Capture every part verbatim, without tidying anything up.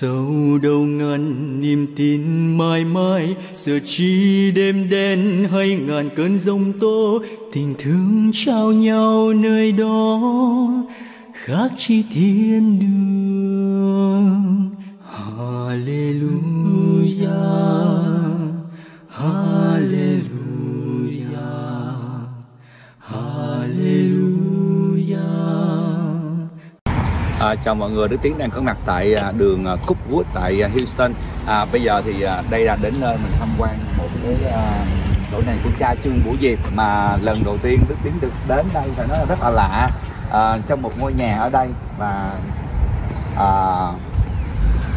sâu đâu ngăn niềm tin mãi mãi, giờ chỉ đêm đen hay ngàn cơn giông tố, tình thương trao nhau nơi đó khác chi thiên đường. Hallelujah, Hallelujah, Hallelujah. À, chào mọi người, Đức Tiến đang có mặt tại đường Cookwood tại Houston. À, bây giờ thì đây là đến nơi mình tham quan một cái chỗ này của cha Trương Bửu Diệp, mà lần đầu tiên Đức Tiến được đến đây phải nói là rất là lạ, à, trong một ngôi nhà ở đây. Và à,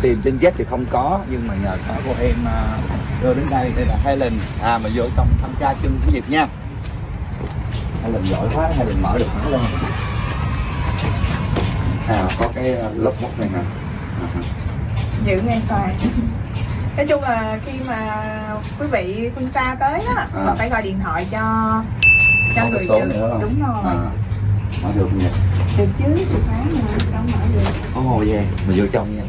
tìm trên web thì không có, nhưng mà nhờ có cô em đưa đến đây. Đây là Helen, à mà vô trong thăm cha Trương Bửu Diệp nha. Helen giỏi quá, Helen mở được nó lên. À có cái lớp móc này nè, giữ an toàn. Nói chung là khi mà quý vị phương xa tới á, à, mà phải gọi điện thoại cho cho người giữ. Đúng rồi. À, mở được không nhỉ? Được chứ, chìa khóa mà sao mở được? Ồ vậy, mà vô trong nha.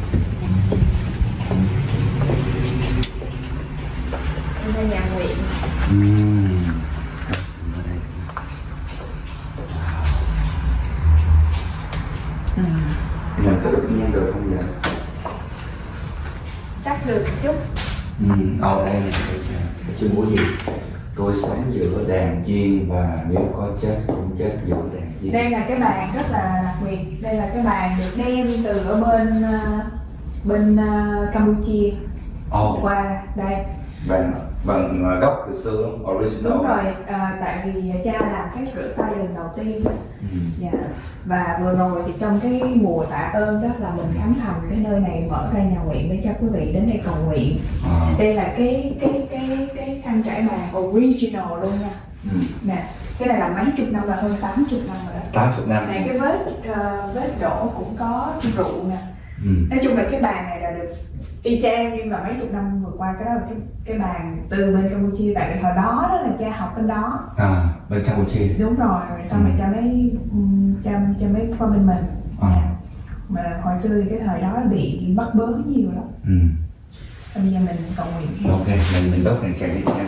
Đây nhà nguyện. Uhm. Ừ. Mình có được nghe được không vậy? Chắc được chút. Ừ. Ở đây là Trương Bửu Diệp. Tôi sống giữa đàn chiên, và nếu có chết cũng chết giữa đàn chiên. Đây là cái bàn rất là đặc biệt. Đây là cái bàn được đem từ ở bên bên uh, Cambodia. Ồ. Qua đây. Bằng, bằng gốc từ xưa, original. Đúng rồi, à, tại vì cha làm cái rửa tay lần đầu tiên. Ừ. Dạ. Và vừa rồi thì trong cái mùa tạ ơn đó là mình khánh thành cái nơi này, mở ra nhà nguyện để cho quý vị đến đây cầu nguyện. À. Đây là cái cái cái cái khăn trải bàn original luôn nha. Ừ. Nè, cái này là mấy chục năm rồi, hơn tám mươi năm rồi đó. tám mươi năm. Này cái vết uh, vết đổ cũng có rượu nè. Ừ. Nói chung là cái bàn này là được y chang, nhưng mà mấy chục năm vừa qua cái đó là cái, cái bàn từ bên Campuchia, tại vì hồi đó đó là cha học bên đó. À, bên Campuchia. Đúng rồi, rồi xong ừ. mà cha mới cha, cha mới qua bên mình. À. À, mà hồi xưa cái thời đó bị bắt bớ nhiều lắm. Ừ. Bây giờ mình cầu nguyện. Ok, mình mình đốt này chạy đi nha.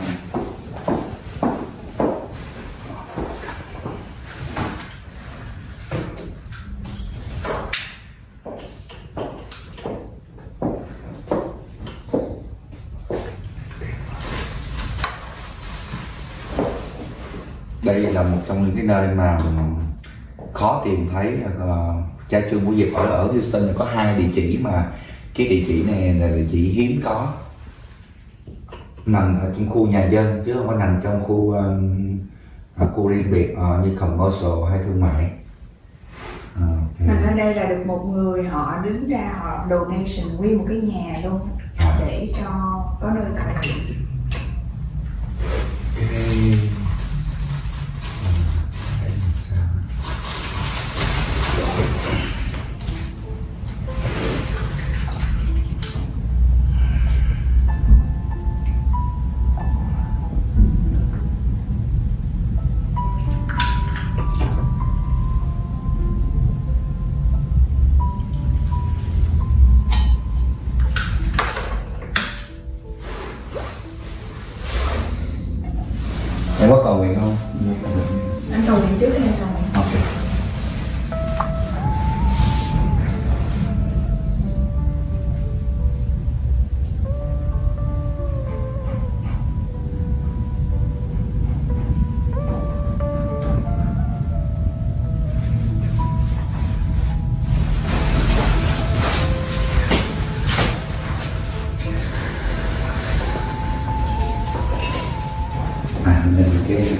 Đây là một trong những cái nơi mà khó tìm thấy. Là cha Trương Bửu Diệp ở ở Houston có hai địa chỉ, mà cái địa chỉ này là địa chỉ hiếm có, nằm ở trong khu nhà dân chứ không có nằm trong khu uh, khu riêng biệt uh, như commercial hay thương mại. Okay. Mình ở đây là được một người họ đứng ra họ donation nguyên một cái nhà luôn à, để cho có nơi cầu nguyện. Okay. Em có cầu nguyện không? Anh cầu nguyện trước hay cầu nguyện? Ok.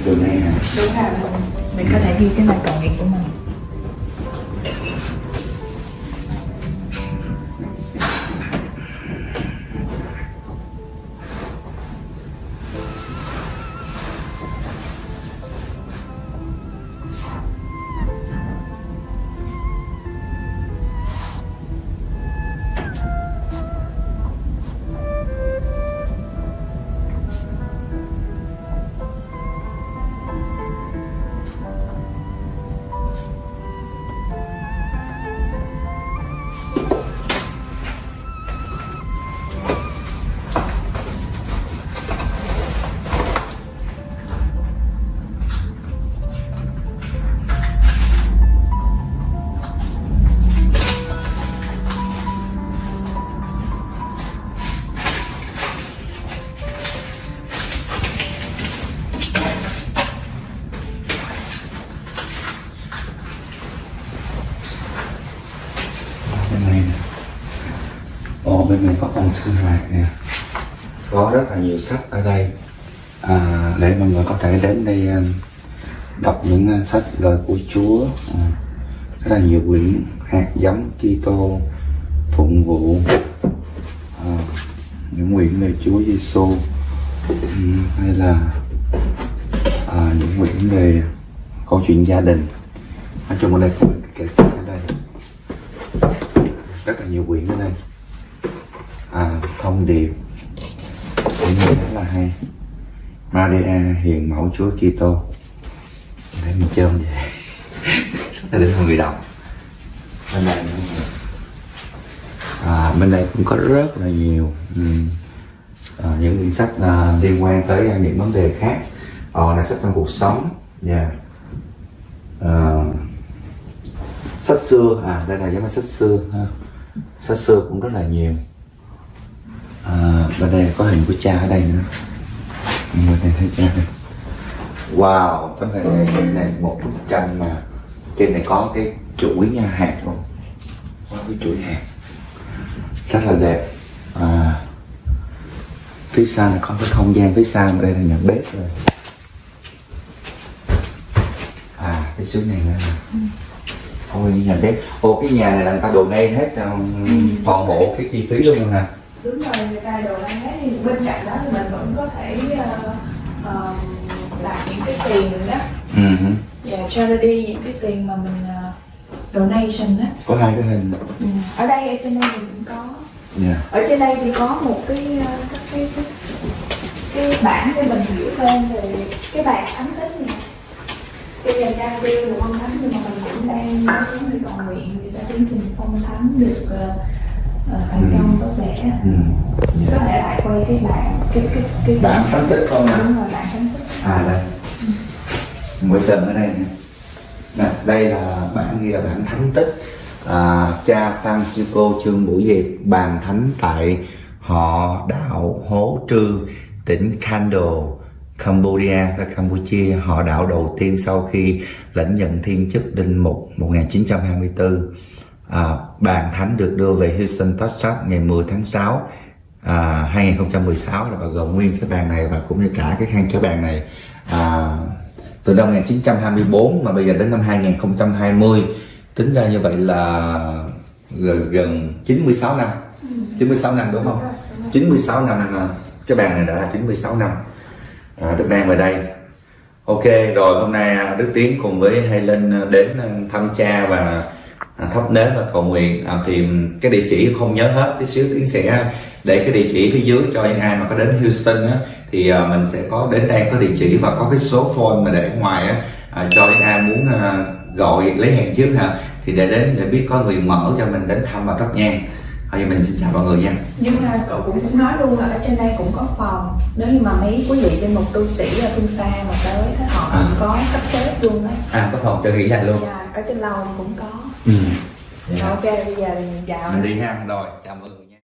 Đường này hả? Đúng rồi, mình có thể ghi cái lời cầu nguyện của mình. bên này có con thương rạc nè, có rất là nhiều sách ở đây à, để mọi người có thể đến đây đọc những sách lời của Chúa à, rất là nhiều quyển hạt giống Kitô phụng vụ à, những quyển về Chúa Giêsu hay là à, những quyển về câu chuyện gia đình. Nói chung ở đây có kệ sách ở đây, rất là nhiều quyển ở đây à, thông điệp cũng rất là hay. Maria hiền mẫu Chúa Kitô, thấy mình chơi không vậy? Sắp đến mọi người đọc bên này à, bên đây cũng có rất là nhiều uhm. à, những quyển sách à, liên quan tới à, những vấn đề khác. Ờ, là sách trong cuộc sống, yeah. à, sách xưa à, đây là giống như sách xưa ha. Sách xưa cũng rất là nhiều à, bên đây có hình của cha ở đây nữa. Bên đây thấy cha đây. Wow, cái này, cái này một bức tranh mà trên này có cái chuỗi nha, hạt luôn, có cái chuỗi hạt rất là đẹp à, phía xa là có cái không gian phía xa, đây là nhà bếp rồi à, cái xứ này là ôi nhà bếp. Ô cái nhà này là người ta đồ nay hết toàn bộ cái chi phí luôn rồi hả? Đúng rồi, người ta đồ nay hết, bên cạnh đó thì mình vẫn có thể uh, uh, là những cái tiền đó uh-huh. yeah, charity, những cái tiền mà mình uh, donation đó. Có hai cái hình ừ. Ở đây, ở trên đây mình cũng có yeah. Ở trên đây thì có một cái các cái, cái, cái bản để mình hiểu thêm về cái bàn thánh tính này. Cái dành ra tiêu được phong thánh, nhưng mà mình cũng đang còn nguyện để tiến trình phong thánh được thành uh, công uh, tốt đẹp ừ. yeah. Có thể lại quay cái bản cái, cái, cái bản thánh tích không ạ? Đúng rồi, bản thánh tích à đây ừ. Mỗi tầng ở đây nè, đây là bản ghi là bản thánh tích à, cha Francisco Trương Bửu Diệp bàn thánh tại họ đạo Hố Trư, tỉnh Kandal, Cambodia, Campuchia, họ đạo đầu tiên sau khi lãnh nhận thiên chức đinh mục một nghìn chín trăm hai mươi tư à, bàn thánh được đưa về Houston, Texas ngày mười tháng sáu à, hai nghìn không trăm mười sáu, là bao gồm nguyên cái bàn này và cũng như cả cái khăn chói bàn này à, từ năm một nghìn chín trăm hai mươi tư mà bây giờ đến năm hai nghìn không trăm hai mươi, tính ra như vậy là gần chín mươi sáu năm. Chín mươi sáu năm đúng không? chín mươi sáu năm cái bàn này đã là chín mươi sáu năm à, được mang về đây. Ok, rồi hôm nay Đức Tiến cùng với Hai Linh đến thăm cha và thắp nến và cầu nguyện à, thì cái địa chỉ không nhớ hết, tí xíu Tiến sẽ để cái địa chỉ phía dưới cho những ai mà có đến Houston á, thì à, mình sẽ có đến đây có địa chỉ và có cái số phone mà để ngoài á, à, cho những ai muốn à, gọi lấy hẹn trước ha, thì để đến để biết có người mở cho mình đến thăm và thắp nhang. Thôi thì mình xin chào mọi người nha. Nhưng mà cậu cũng cũng nói luôn là ở trên đây cũng có phòng, nếu như mà mấy quý vị bên một tu sĩ ở phương xa mà tới thì họ à. cũng có sắp xếp luôn đấy. À có phòng cho nghỉ lại luôn. Dạ, ở trên lầu cũng có. Ừ. Dạ. Rồi, ok bây giờ mình chào. Mình đi ha, rồi chào mọi người.